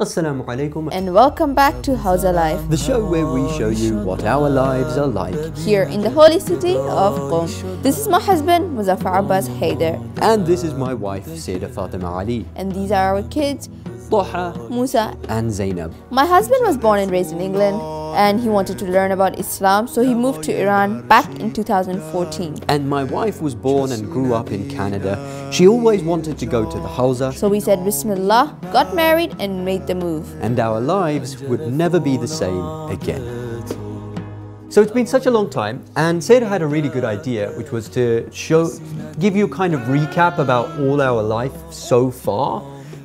Assalamu alaikum and welcome back to Howza Life, the show where we show you what our lives are like here in the holy city of Qom. This is my husband Muzaffer Abbas Hyder, and this is my wife Sayyidah Fatima Ali, and these are our kids Doha, Musa and Zainab. My husband was born and raised in England, and he wanted to learn about Islam, so he moved to Iran back in 2014. And my wife was born and grew up in Canada. She always wanted to go to the Hawza, so we said Bismillah, got married and made the move. And our lives would never be the same again. So it's been such a long time, and Sayyidah had a really good idea, which was to give you a kind of recap about all our life so far.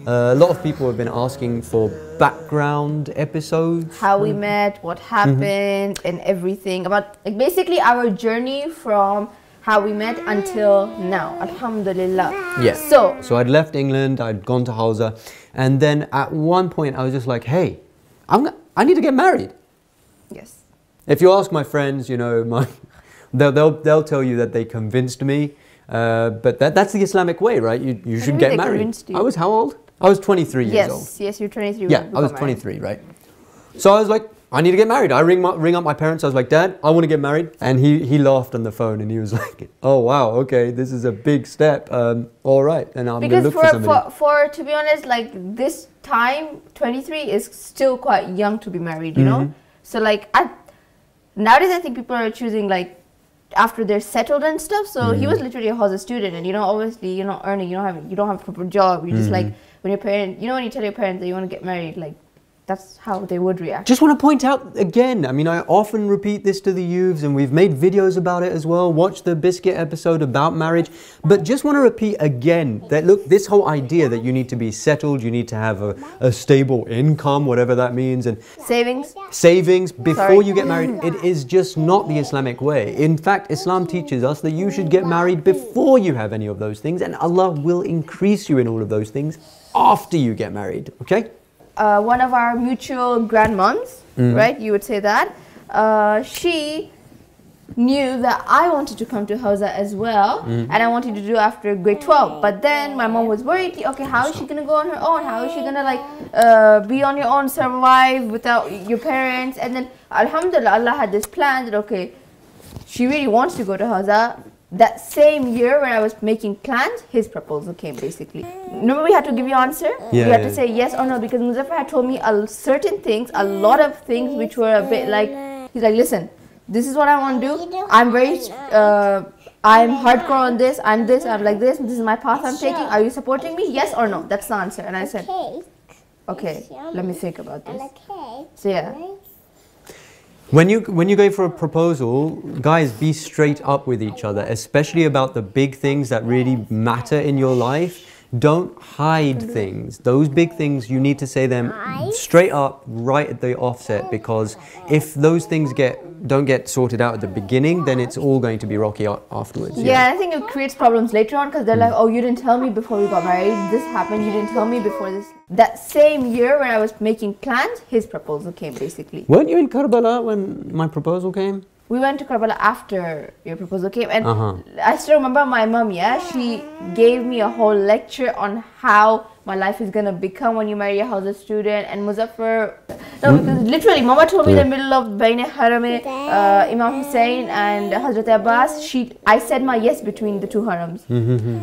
A lot of people have been asking for background episodes. How we met, what happened, and everything. About like, basically our journey from how we met until now. Alhamdulillah. Yeah. So I'd left England, I'd gone to Hawza, and then at one point I was just like, hey, I need to get married. Yes. If you ask my friends, you know, they'll tell you that they convinced me. But that's the Islamic way, right? You should get married. I was how old? I was 23 years old. Yes, you're 23. Yeah, I was 23, right? So I was like, I need to get married. I ring up my parents. I was like, Dad, I want to get married. And he laughed on the phone and he was like, oh wow, okay, this is a big step. All right, and I'm gonna look for somebody. For to be honest, like this time, 23 is still quite young to be married. You know, so like nowadays, I think people are choosing like after they're settled and stuff. So he was literally a Hawza student, and you know, obviously you're not earning, you don't have a proper job. You just like when your parent, you know, when you tell your parents that you want to get married, like that's how they would react. Just want to point out again, I mean, I often repeat this to the youths, and we've made videos about it as well. Watch the biscuit episode about marriage. But just want to repeat again that look, this whole idea that you need to be settled, you need to have a stable income, whatever that means, and savings before you get married, it is just not the Islamic way. In fact, Islam teaches us that you should get married before you have any of those things, and Allah will increase you in all of those things after you get married, okay? One of our mutual grandmoms, right? You would say that. She knew that I wanted to come to Hawza as well, and I wanted to do after grade 12. But then my mom was worried, okay, how is she going to go on her own? How is she going to like be on your own, survive without your parents? And then, alhamdulillah, Allah had this plan that, okay, she really wants to go to Hawza. That same year when I was making plans, his proposal came basically. Remember we had to give you an answer? Yeah, we had to say yes or no, because Muzaffer had told me certain things, a lot of things which were a bit like, he's like, listen, this is what I want to do. I'm very, I'm hardcore on this, I'm this, I'm like this, this is my path I'm taking. Are you supporting me? Yes or no? That's the answer. And I said, okay, let me think about this. So yeah. When you go for a proposal, guys, be straight up with each other, especially about the big things that really matter in your life. Don't hide things. Those big things, you need to say them straight up right at the offset, because if those things don't get sorted out at the beginning, then it's all going to be rocky afterwards. Yeah, I think it creates problems later on, because they're like, oh, you didn't tell me before we got married. This happened. You didn't tell me before this. That same year when I was making plans, his proposal came basically. Weren't you in Karbala when my proposal came? We went to Karbala after your proposal came, and I still remember my mom, she gave me a whole lecture on how my life is going to become when you marry a Hawza student. And Muzaffer, because literally Mama told me in the middle of Bain-e Harame, Imam Hussein and Hazrat Abbas, I said my yes between the two harams.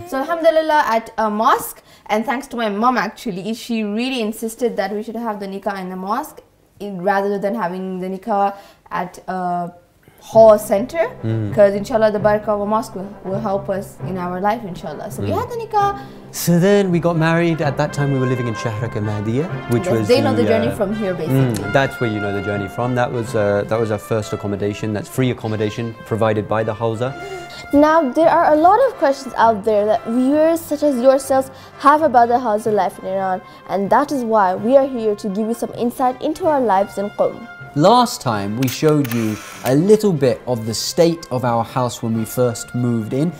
So alhamdulillah, at a mosque, and thanks to my mom actually, she really insisted that we should have the nikah in the mosque rather than having the nikah at a hall center, because inshallah the barakah of a mosque will help us in our life, inshallah. So we had the nikah. So then we got married. At that time we were living in Shahrak-e Mahdiyeh, which was they know the journey from here basically. That's where you know the journey from. That was our first accommodation. That's free accommodation provided by the Hawza. Now there are a lot of questions out there that viewers such as yourselves have about the Hawza life in Iran, and that is why we are here to give you some insight into our lives in Qom. Last time we showed you a little bit of the state of our house when we first moved in,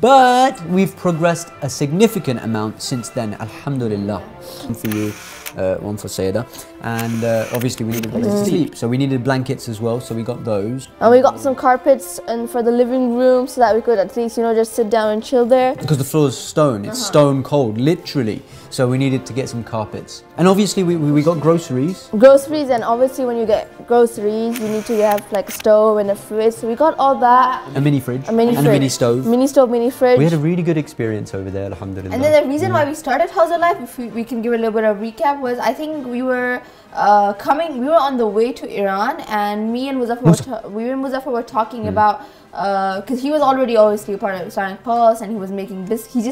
but we've progressed a significant amount since then, alhamdulillah. For you, one for Sayyidah. And obviously we needed places to sleep, so we needed blankets as well, so we got those. And we got some carpets and for the living room so that we could at least, you know, just sit down and chill there. Because the floor is stone, it's stone cold, literally. So we needed to get some carpets. And obviously we got groceries. Groceries, and obviously when you get groceries, you need to have like a stove and a fridge, so we got all that. A mini fridge. A mini fridge. And a mini stove. Mini stove, mini fridge. We had a really good experience over there, alhamdulillah. And then the reason why we started Howza Life, if we can give a little bit of recap, was I think we were on the way to Iran, and me and Muzaffer, were talking about, because he was already obviously a part of Starank Pulse, and he was making biscuit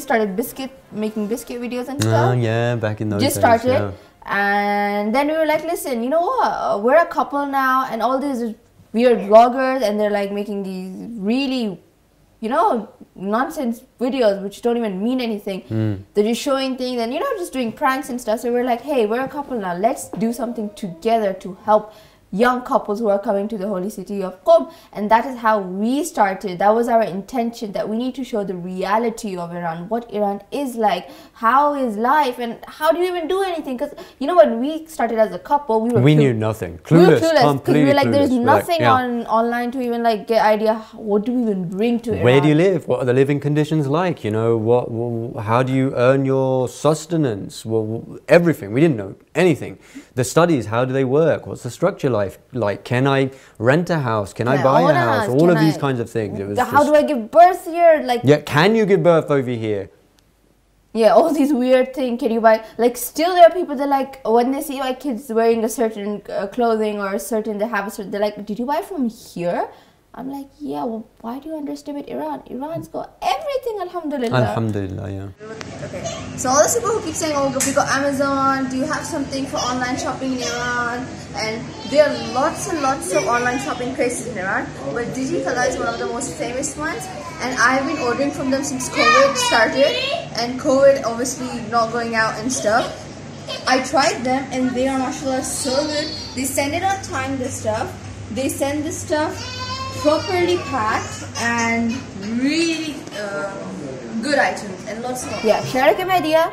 videos and stuff. Yeah, back in those days. Just started. Yeah. And then we were like, listen, you know what, we're a couple now, and all these weird vloggers, and they're like making these really, you know, nonsense videos which don't even mean anything. They're just showing things and, you know, just doing pranks and stuff. So we're like, hey, we're a couple now, let's do something together to help young couples who are coming to the holy city of Qom. And that is how we started. That was our intention, that we need to show the reality of Iran, what Iran is like, how is life, and how do you even do anything. Because, you know, when we started as a couple, we knew nothing. Clueless, completely we were like, there's nothing on online to even like get idea, what do we even bring to Iran? Where do you live? What are the living conditions like? You know, how do you earn your sustenance? Well, everything. We didn't know anything. The studies, how do they work? What's the structure like? Like, can I rent a house? Can I buy a house? All of these kinds of things. It was how do I give birth here? Like, yeah, can you give birth over here? Yeah, all these weird things. Can you buy? Like, still there are people that like, when they see my kids wearing a certain clothing or a certain, they have a certain, they're like, did you buy from here? I'm like, yeah, well, why do you underestimate Iran? Iran's got everything, alhamdulillah. Alhamdulillah, yeah. Okay, so all those people who keep saying, oh, we got Amazon, do you have something for online shopping in Iran? And there are lots and lots of online shopping places in Iran, but Digi Fala is one of the most famous ones. And I've been ordering from them since COVID started, and COVID obviously not going out and stuff. I tried them and they are, mashallah, so good. They send it on time, the stuff. They send the stuff properly packed and really good items and lots more. Yeah, Shereke Media.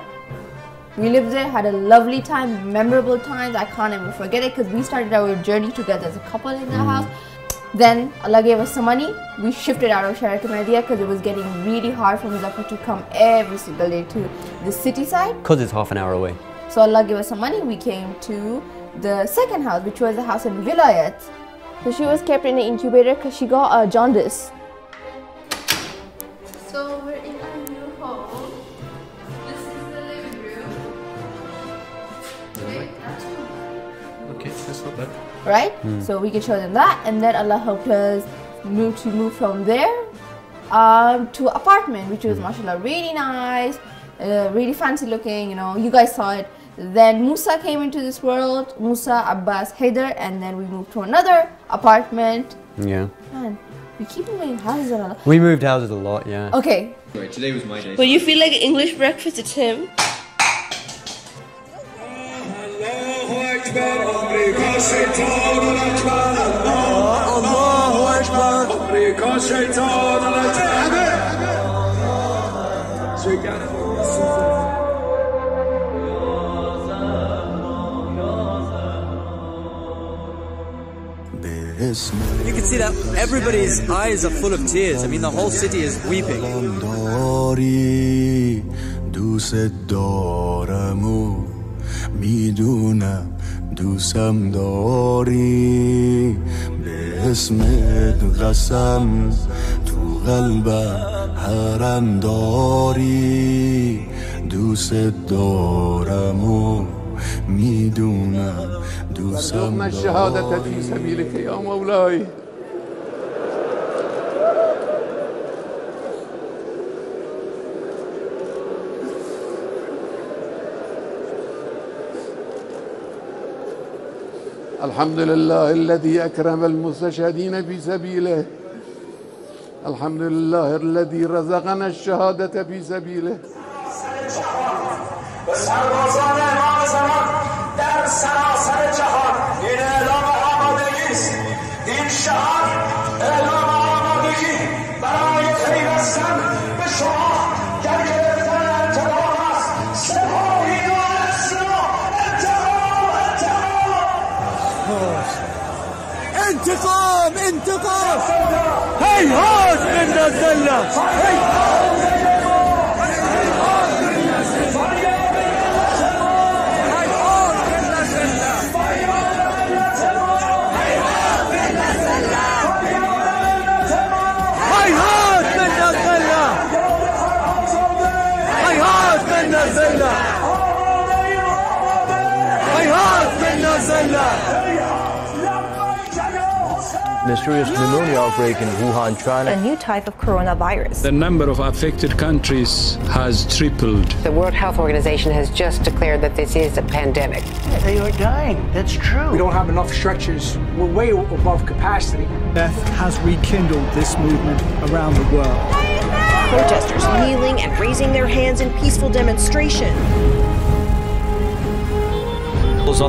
We lived there, had a lovely time, memorable times. I can't ever forget it because we started our journey together as a couple in the house. Then Allah gave us some money. We shifted out of Shereke Media because it was getting really hard for Muzaffer to come every single day to the city side. Because it's half an hour away. So Allah gave us some money. We came to the second house, which was the house in Vilayet. So she was kept in an incubator because she got a jaundice. So we're in our new home. This is the living room. Okay, that's all. Okay, that's not bad. Right? So we can show them that, and then Allah helped us move from there to apartment, which was mashallah really nice, really fancy looking, you know, you guys saw it. Then Musa came into this world, Muzaffer Abbas Hyder, and then we moved to another apartment. Yeah. Man, we keep moving houses a lot. We moved houses a lot, yeah. Okay. Right, today was my day. Well, you feel like English breakfast, it's him. You can see that everybody's eyes are full of tears. I mean, the whole city is weeping. اللهم الشهادة في سبيلك يا مولاي الحمد لله الذي أكرم المستشهدين في سبيله الحمد لله الذي رزقنا الشهادة في سبيله در سراسر جهان این اعلام آمادگی است این شهر اعلام آمادگی برای پیوستن به شما در گرفتن انتقام است سپاه ایران از شما انتقام انتقام انتقام، هيهات من الذلة، هيهات من Mysterious pneumonia outbreak in Wuhan, China. A new type of coronavirus. The number of affected countries has tripled. The World Health Organization has just declared that this is a pandemic. They are dying. That's true. We don't have enough stretchers. We're way above capacity. Death has rekindled this movement around the world. Protesters kneeling and raising their hands in peaceful demonstration.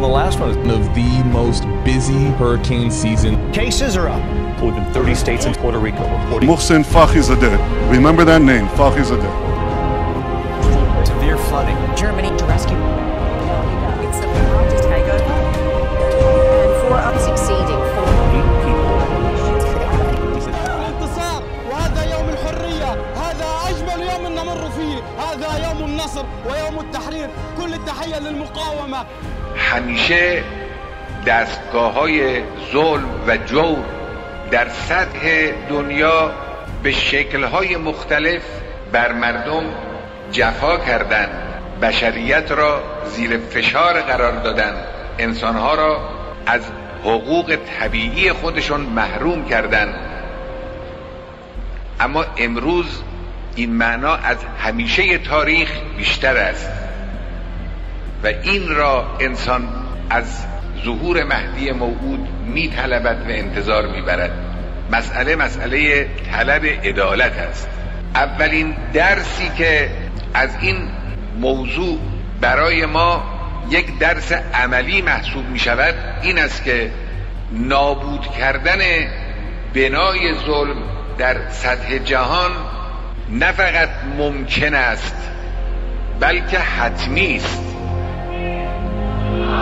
On the last one of the most busy hurricane season. Cases are up. Within 30 states and Puerto Rico reporting. Mohsen Fakhrizadeh. Remember that name, Fakhrizadeh. Severe flooding. Germany to rescue. It's the power to take over. And four are succeeding. 48 people. انتصار وهذا يوم الحرية. هذا أجمل يوم نمر فيه. هذا يوم النصر ويوم التحرير. كل التحية للمقاومة. همیشه دستگاه‌های ظلم و جور در سطح دنیا به شکل‌های مختلف بر مردم جفا کردند، بشریت را زیر فشار قرار دادند، انسان‌ها را از حقوق طبیعی خودشون محروم کردند. اما امروز این معنا از همیشه تاریخ بیشتر است و این را انسان از ظهور مهدی موعود میطلبد و انتظار میبرد. مسئله طلب عدالت است. اولین درسی که از این موضوع برای ما یک درس عملی محسوب میشود این است که نابود کردن بنای ظلم در سطح جهان نه فقط ممکن است بلکه حتمی است.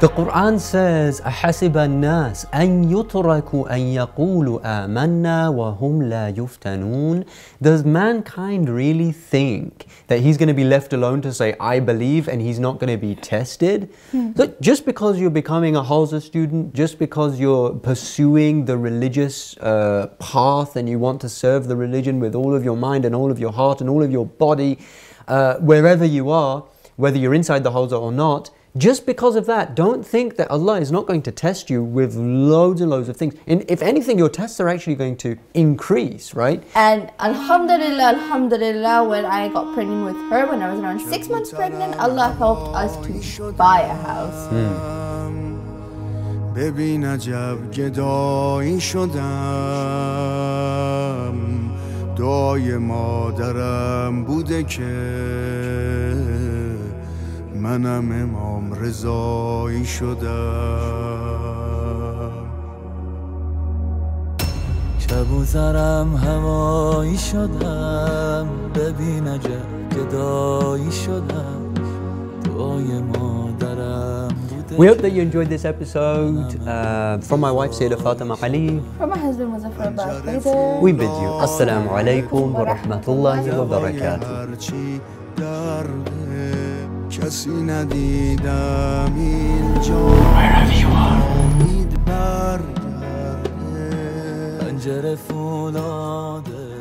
The Quran says, أحسب الناس أن يتركوا أن يقولوا آمنا وهم لا يفتنون. Does mankind really think that he's going to be left alone to say I believe and he's not going to be tested? Look, just because you're becoming a Hawza student, just because you're pursuing the religious path and you want to serve the religion with all of your mind and all of your heart and all of your body, wherever you are, whether you're inside the Hawza or not, just because of that, don't think that Allah is not going to test you with loads and loads of things. And if anything, your tests are actually going to increase, right? And alhamdulillah, alhamdulillah, when I got pregnant with her, when I was around 6 months pregnant, Allah helped us to buy a house. منم امام رضایی شدم شب و زرم هوایی شدم ببین عجب گدایی شدم دعای مادرم We hope that you enjoyed this episode from my wife Sayyidah Fatima Ali. From my husband Muzaffer Abbas Hyder. We bid you Assalamu alaikum wa rahmatullahi wa barakatuh. کسی ندیدم اینجا امید برداره پنجره فولاده